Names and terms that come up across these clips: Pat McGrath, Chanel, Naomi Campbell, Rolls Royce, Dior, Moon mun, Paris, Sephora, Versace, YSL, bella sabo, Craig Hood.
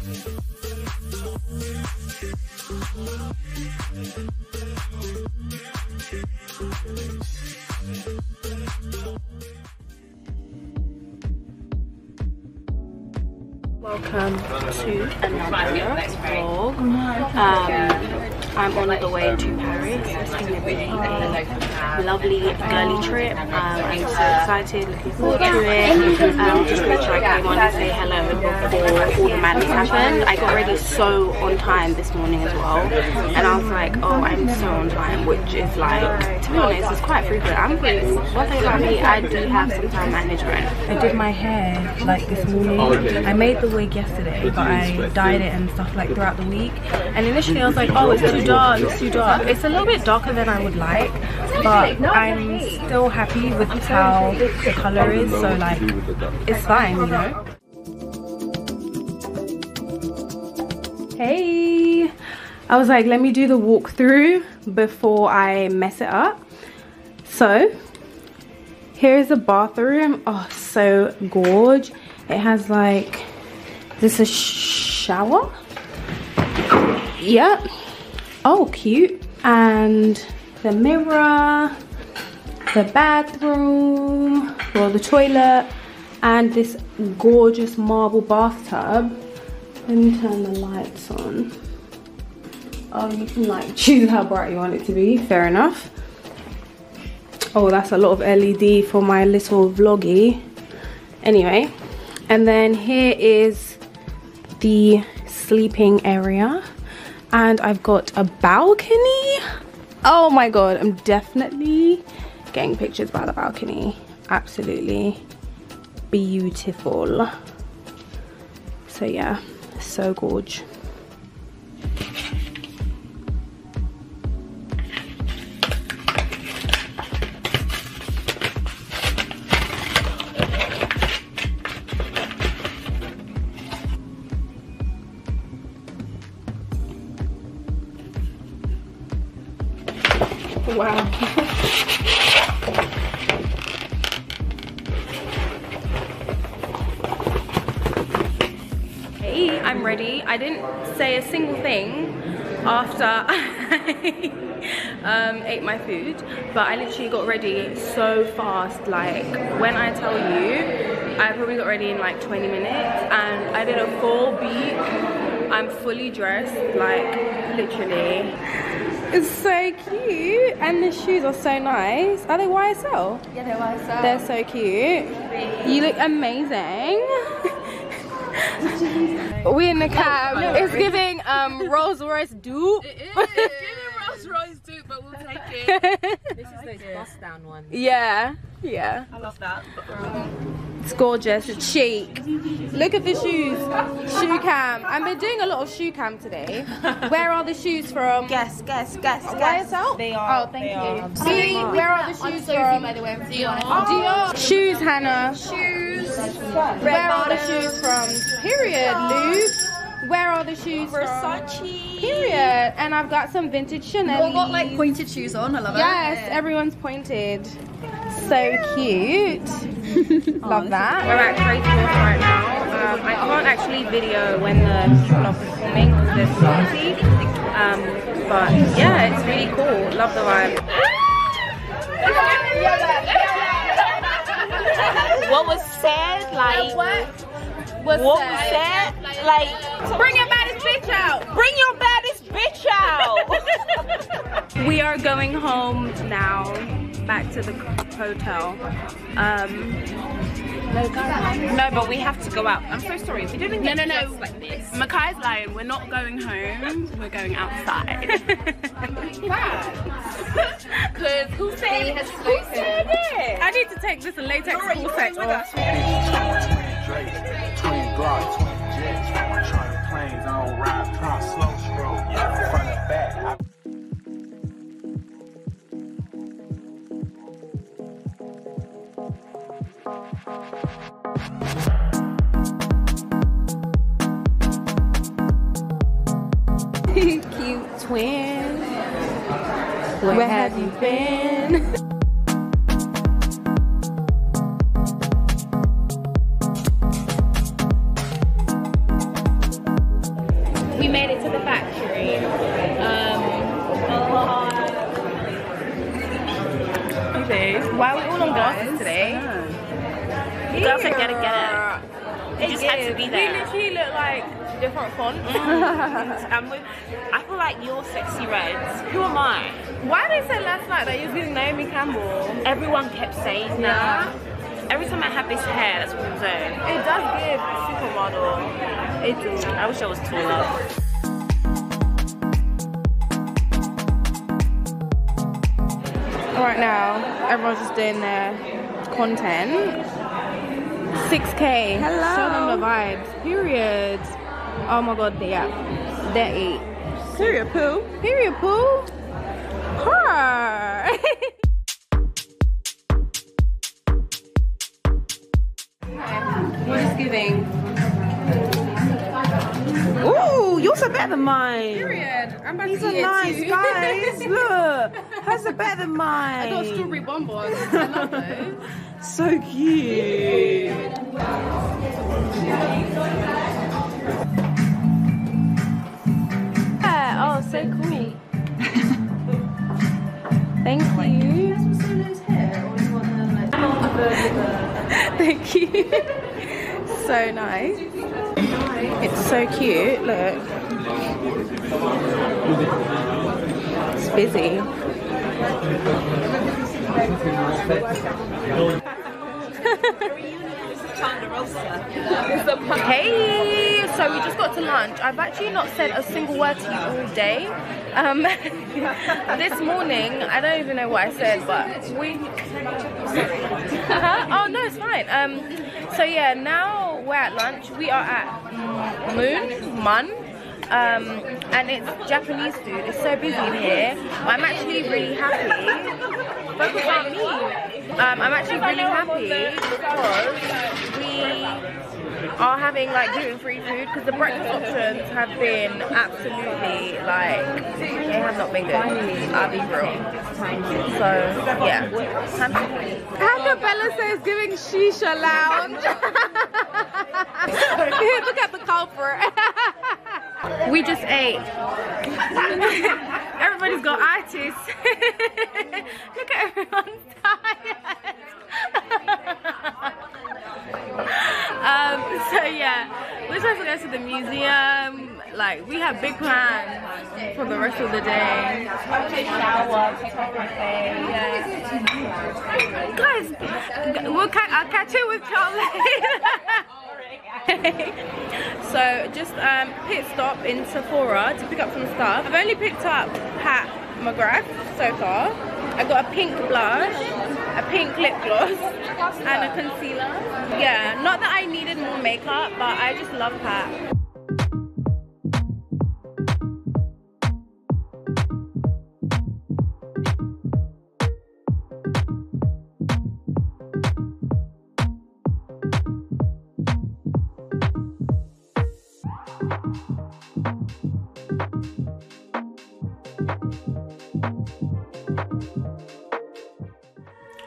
Welcome to another vlog. I'm on the way to Paris. It's going to be a lovely girly trip. I'm so excited, looking forward to it. Just make sure I came on and say hello before all the madness happened. I got ready so on time this morning as well, and I was like, oh, I'm so on time, which is like, to be honest, it's quite frequent. I'm pretty, one thing about me, I do have some time management. I did my hair like this morning. I made the wig yesterday, but I dyed it and stuff like throughout the week. And initially I was like, oh, it's too dark, it's too dark. It's a little bit darker than I would like, but I'm still happy with how the colour is, so like, it's fine, you know. Hey! I was like, let me do the walkthrough before I mess it up. So, here is the bathroom. Oh, so gorge. It has like, this is a shower. Yep. Oh, cute. And the mirror, the bathroom, well, the toilet, and this gorgeous marble bathtub. Let me turn the lights on. Oh, you can like choose how bright you want it to be. Fair enough. Oh, that's a lot of LED for my little vloggy. Anyway, and then here is the sleeping area, and I've got a balcony. Oh my god, I'm definitely getting pictures by the balcony. Absolutely beautiful. So yeah, so gorgeous. Wow. Hey, I'm ready. I didn't say a single thing after I ate my food, but I literally got ready so fast. Like, when I tell you, I probably got ready in like 20 minutes, and I did a full beat. I'm fully dressed, like, literally. It's so cute, and the shoes are so nice. Are they YSL? Yeah, they're YSL. They're so cute. Really? You look amazing. We're in the cab. Oh, it's giving Rolls Royce dupe. It is. It's giving Rolls Royce dupe, but we'll take it. This is like the bust down one. Yeah, yeah. I love that. It's gorgeous. It's chic. Look at the shoes. Shoe cam. I've been doing a lot of shoe cam today. Where are the shoes from? Guess. YSL? They are. Oh, thank you. See, where are the shoes from? By the way, Dior. Dior. Shoes, Hannah. Shoes. Where are the shoes from? Period, Luke. Where are the shoes from? Versace. Period. And I've got some vintage Chanel. We've got like pointed shoes on. I love it. Yes, everyone's pointed. So cute. Love that. We're at Craig Hood right now. I can't actually video when the vlog is filming because there's party. But yeah, it's really cool. Love the vibe. What was said? Like, what was said? Like, bring your baddest bitch out. Bring your baddest bitch out. We are going home now. Back to the hotel. No, but we have to go out. I'm so sorry if we didn't get dressed like this. Makai's lying. We're not going home. We're going outside. Because who said it? I need to take this latex full set off. Cute twin, where have you been? We made it to the factory. Why are we all on glasses today? You guys are gonna get it. You just had to be there. We literally look like different fonts. I feel like you're sexy reds. Who am I? Why did they say last night that you were being Naomi Campbell? Everyone kept saying that. Every time I have this hair, that's what I'm saying. It does give a supermodel. It does. I wish I was taller. Right now, everyone's just doing their content. 6K. Hello. Showing them the vibes. Period. Oh my god. Yeah. That eight. Period poo. Period poo. Her. We're just giving. Ooh, yours are better than mine. Period. I'm about to eat nice, guys. Look, hers are better than mine. I got strawberry bonbons. I love those. So cute. Yeah, oh, so cool. Thank you. Thank you. So nice. It's so cute. Look. It's busy. Hey, so we just got to lunch. I've actually not said a single word to you all day. This morning, I don't even know what I said, but we. Oh no, it's fine. So yeah, now we're at lunch. We are at Moon Mun, and it's Japanese food. It's so busy in here, but I'm actually really happy. Focus on me. I'm actually really happy because we are having like gluten-free food because the breakfast options have been absolutely like they have not been good. I'll be real. So yeah, How could Bella say it's giving shisha lounge? Look at the culprit. We just ate. Everybody's got itis. Look at everyone's tired. So yeah, we're supposed to go to the museum. Like, we have big plans for the rest of the day. Shower, take off my face. Guys, I'll catch you with chocolate. So, just pit stop in Sephora to pick up some stuff. I've only picked up Pat McGrath so far. I got a pink blush, a pink lip gloss, and a concealer. Yeah, not that I needed more makeup, but I just love Pat.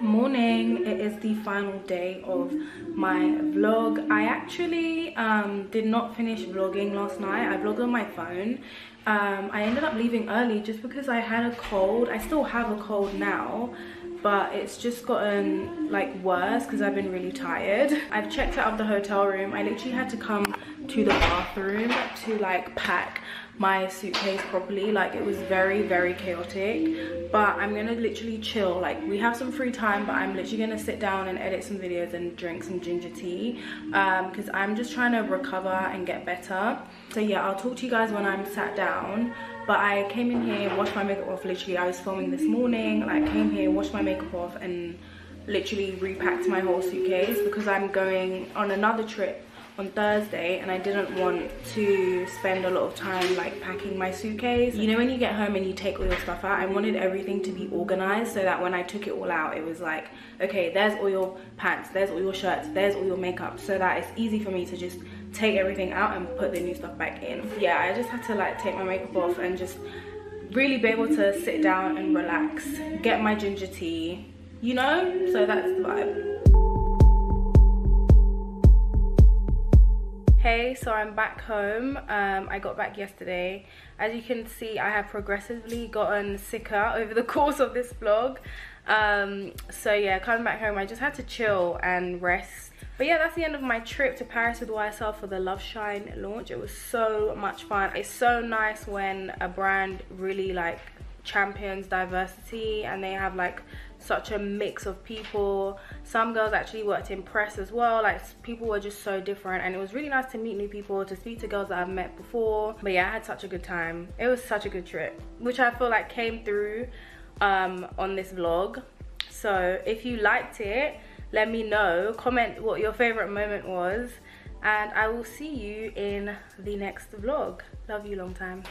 Morning, it is the final day of my vlog. I actually did not finish vlogging last night. I vlogged on my phone. I ended up leaving early just because I had a cold. I still have a cold now, but it's just gotten like worse because I've been really tired. I've checked out of the hotel room. I literally had to come to the bathroom to like pack my suitcase properly. Like, it was very chaotic, but I'm gonna literally chill. Like, we have some free time, but I'm literally gonna sit down and edit some videos and drink some ginger tea because I'm just trying to recover and get better. So yeah, I'll talk to you guys when I'm sat down. But I came in here, washed my makeup off. Literally, I was filming this morning. Like, came here, washed my makeup off, and literally repacked my whole suitcase because I'm going on another trip on Thursday, and I didn't want to spend a lot of time like packing my suitcase. You know, when you get home and you take all your stuff out, I wanted everything to be organized so that when I took it all out, it was like, okay, there's all your pants, there's all your shirts, there's all your makeup, so that it's easy for me to just take everything out and put the new stuff back in. Yeah, I just had to like take my makeup off and just really be able to sit down and relax, get my ginger tea, you know? So that's the vibe. Hey, so I'm back home. I got back yesterday. As you can see, I have progressively gotten sicker over the course of this vlog. So yeah, coming back home, I just had to chill and rest. But yeah, that's the end of my trip to Paris with YSL for the Love Shine launch. It was so much fun. It's so nice when a brand really like champions diversity and they have like such a mix of people. Some girls actually worked in press as well, like people were just so different, and it was really nice to meet new people, to speak to girls that I've met before. But yeah, I had such a good time. It was such a good trip, which I feel like came through on this vlog. So if you liked it, let me know, comment what your favorite moment was, and I will see you in the next vlog. Love you long time.